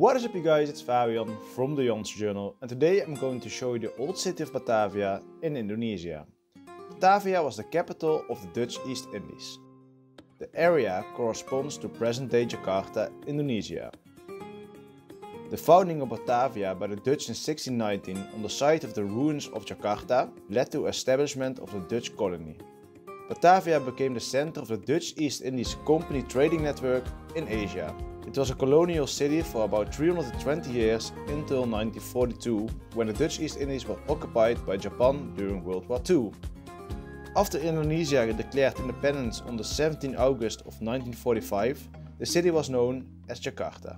What is up you guys, it's Fabian from The Jansen Journal, and today I'm going to show you the old city of Batavia in Indonesia. Batavia was the capital of the Dutch East Indies. The area corresponds to present-day Jakarta, Indonesia. The founding of Batavia by the Dutch in 1619 on the site of the ruins of Jakarta led to establishment of the Dutch colony. Batavia became the center of the Dutch East Indies Company trading network in Asia. It was a colonial city for about 320 years until 1942, when the Dutch East Indies were occupied by Japan during World War II. After Indonesia declared independence on the 17th August of 1945, the city was known as Jakarta.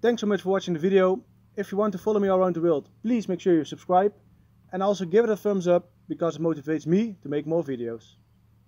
Thanks so much for watching the video. If you want to follow me around the world, please make sure you subscribe and also give it a thumbs up because it motivates me to make more videos.